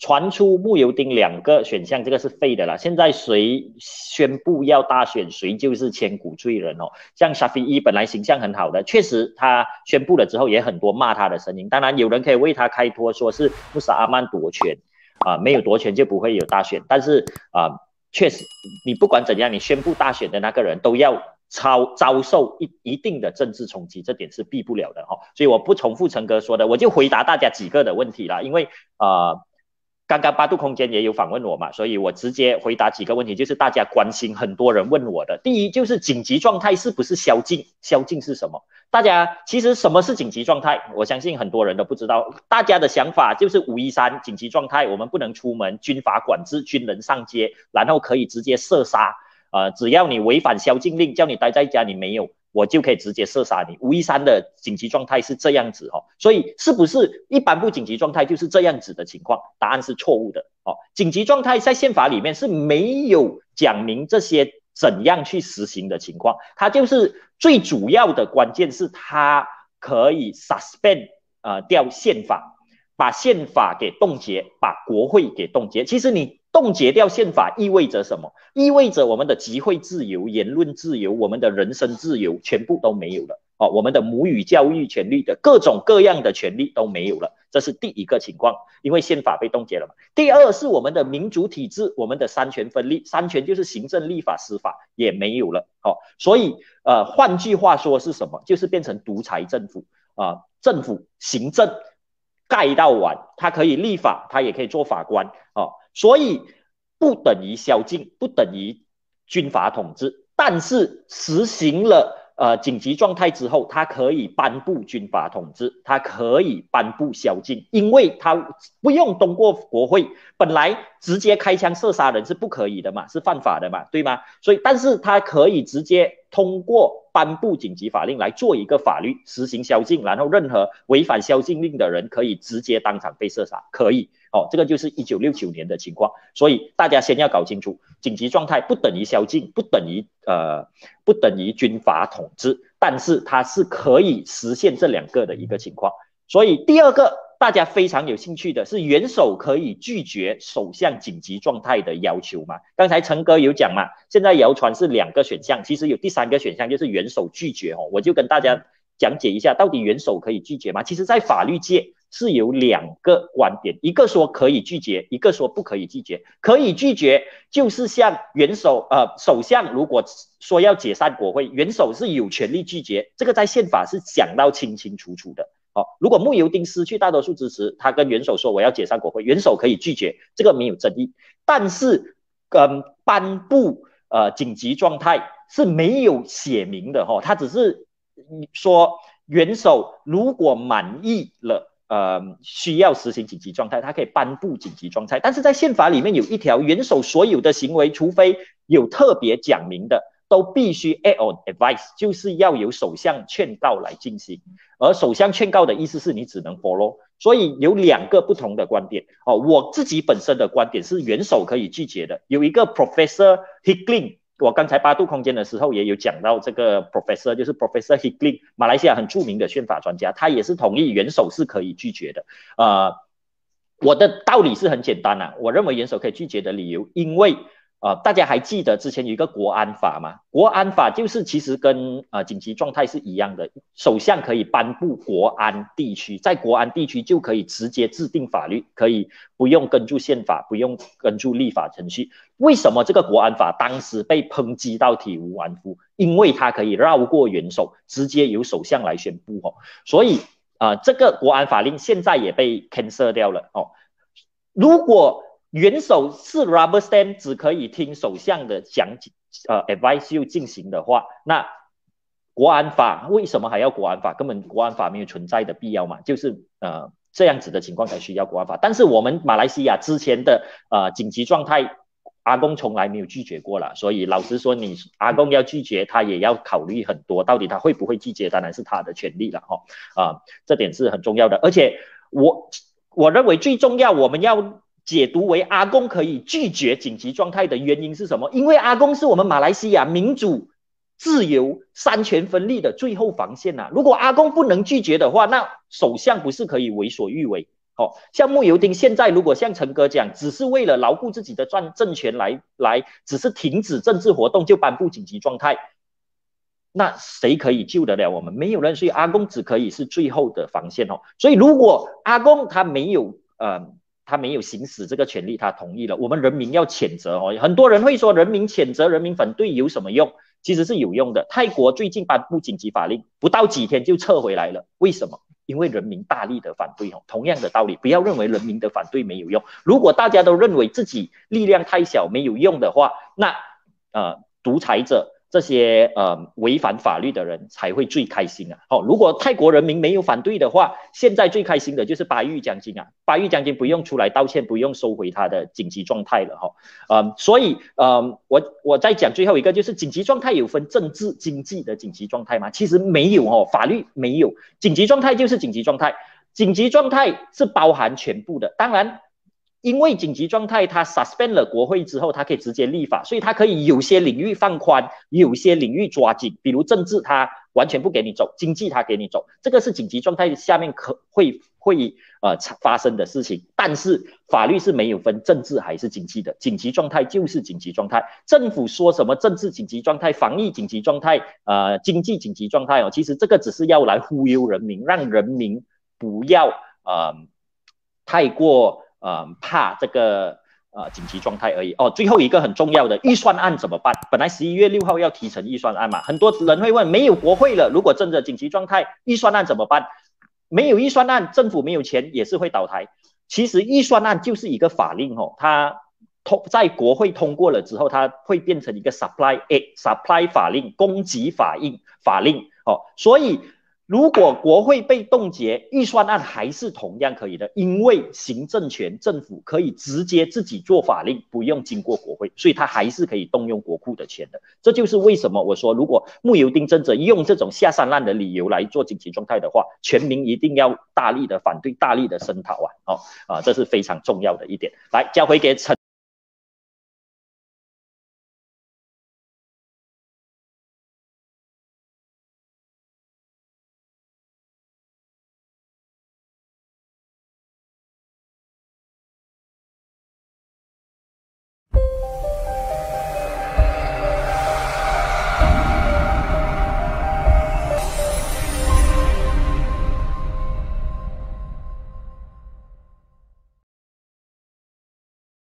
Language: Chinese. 传出慕尤丁两个选项，这个是废的啦。现在谁宣布要大选，谁就是千古罪人哦。像沙菲伊本来形象很好的，确实他宣布了之后也很多骂他的声音。当然有人可以为他开脱，说是穆萨阿曼夺权啊、没有夺权就不会有大选。但是啊、确实你不管怎样，你宣布大选的那个人都要。 遭受一定的政治冲击，这点是避不了的哈、哦，所以我不重复陈哥说的，我就回答大家几个的问题啦。因为刚刚八度空间也有访问我嘛，所以我直接回答几个问题，就是大家关心很多人问我的。第一就是紧急状态是不是宵禁？宵禁是什么？大家其实什么是紧急状态？我相信很多人都不知道。大家的想法就是513紧急状态，我们不能出门，军法管制军人上街，然后可以直接射杀。 只要你违反宵禁令，叫你待在家，你没有，我就可以直接射杀你。513的紧急状态是这样子哦，所以是不是一般不紧急状态就是这样子的情况？答案是错误的哦。紧急状态在宪法里面是没有讲明这些怎样去实行的情况，它就是最主要的关键是它可以 suspend 掉宪法，把宪法给冻结，把国会给冻结。其实你。 冻结掉宪法意味着什么？意味着我们的集会自由、言论自由、我们的人身自由全部都没有了哦，我们的母语教育权利的各种各样的权利都没有了，这是第一个情况，因为宪法被冻结了嘛。第二是我们的民主体制，我们的三权分立，三权就是行政、立法、司法也没有了哦，所以换句话说是什么？就是变成独裁政府啊、政府行政盖到完，它可以立法，它也可以做法官哦。 所以不等于宵禁，不等于军法统治，但是实行了紧急状态之后，它可以颁布军法统治，它可以颁布宵禁，因为它不用通过国会，本来直接开枪射杀人是不可以的嘛，是犯法的嘛，对吗？所以，但是它可以直接通过颁布紧急法令来做一个法律实行宵禁，然后任何违反宵禁令的人可以直接当场被射杀，可以。 哦，这个就是1969年的情况，所以大家先要搞清楚，紧急状态不等于宵禁，不等于军法统治，但是它是可以实现这两个的一个情况。所以第二个大家非常有兴趣的是，元首可以拒绝首相紧急状态的要求吗？刚才陈哥有讲嘛，现在谣传是两个选项，其实有第三个选项就是元首拒绝哦，我就跟大家讲解一下，到底元首可以拒绝吗？其实，在法律界。 是有两个观点，一个说可以拒绝，一个说不可以拒绝。可以拒绝就是像首相如果说要解散国会，元首是有权利拒绝，这个在宪法是讲到清清楚楚的。哦，如果慕尤丁失去大多数支持，他跟元首说我要解散国会，元首可以拒绝，这个没有争议。但是，颁布紧急状态是没有写明的哈、哦，他只是说元首如果满意了。 需要实行紧急状态，他可以颁布紧急状态，但是在宪法里面有一条，元首所有的行为，除非有特别讲明的，都必须 act on advice， 就是要由首相劝告来进行。而首相劝告的意思是你只能 follow， 所以有两个不同的观点。哦，我自己本身的观点是元首可以拒绝的，有一个 professor Hickling。 我刚才八度空间的时候也有讲到这个 professor， 就是 professor Hickling， 马来西亚很著名的宪法专家，他也是同意元首是可以拒绝的。我的道理是很简单啊，我认为元首可以拒绝的理由，因为大家还记得之前有一个国安法吗？国安法就是其实跟紧急状态是一样的，首相可以颁布国安地区，在国安地区就可以直接制定法律，可以不用根据宪法，不用根据立法程序。 为什么这个国安法当时被抨击到体无完肤？因为它可以绕过元首，直接由首相来宣布哦。所以这个国安法令现在也被 cancel 掉了哦。如果元首是 rubber stamp， 只可以听首相的讲解advice 就进行的话，那国安法为什么还要国安法？根本国安法没有存在的必要嘛，就是这样子的情况才需要国安法。但是我们马来西亚之前的紧急状态。 阿公从来没有拒绝过啦，所以老实说你，阿公要拒绝，他也要考虑很多，到底他会不会拒绝，当然是他的权利了哈。这点是很重要的，而且我认为最重要，我们要解读为阿公可以拒绝紧急状态的原因是什么？因为阿公是我们马来西亚民主、自由、三权分立的最后防线呐、啊。如果阿公不能拒绝的话，那首相不是可以为所欲为？哦，像慕尤丁现在如果像陈哥这样，只是为了牢固自己的政权来，只是停止政治活动就颁布紧急状态，那谁可以救得了我们？没有人，所以阿公只可以是最后的防线哦。所以如果阿公他没有行使这个权利，他同意了，我们人民要谴责哦。很多人会说人民谴责、人民反对有什么用？其实是有用的。泰国最近颁布紧急法令，不到几天就撤回来了，为什么？因为人民大力的反对哦，同样的道理，不要认为人民的反对没有用。如果大家都认为自己力量太小没有用的话，那独裁者这些违反法律的人才会最开心啊！哦，如果泰国人民没有反对的话，现在最开心的就是巴育将军啊！巴育将军不用出来道歉，不用收回他的紧急状态了哈、哦。所以我再讲最后一个，就是紧急状态有分政治、经济的紧急状态吗？其实没有哦，法律没有紧急状态就是紧急状态，紧急状态是包含全部的，当然。因为紧急状态，他 suspend 了国会之后，他可以直接立法，所以他可以有些领域放宽，有些领域抓紧。比如政治，他完全不给你走；经济，他给你走。这个是紧急状态下面会发生的事情。但是法律是没有分政治还是经济的，紧急状态就是紧急状态。政府说什么政治紧急状态、防疫紧急状态、经济紧急状态哦，其实这个只是要来忽悠人民，让人民不要太过。怕这个紧急状态而已哦。最后一个很重要的预算案怎么办？本来11月6号要提成预算案嘛，很多人会问，没有国会了，如果真的紧急状态，预算案怎么办？没有预算案，政府没有钱也是会倒台。其实预算案就是一个法令哦，它在国会通过了之后，它会变成一个 supply 法令、供给法令哦，所以。如果国会被冻结，预算案还是同样可以的，因为行政权政府可以直接自己做法令，不用经过国会，所以他还是可以动用国库的钱的。这就是为什么我说，如果慕尤丁真的用这种下三滥的理由来做紧急状态的话，全民一定要大力的反对，大力的声讨啊！这是非常重要的一点。来，交回给陈。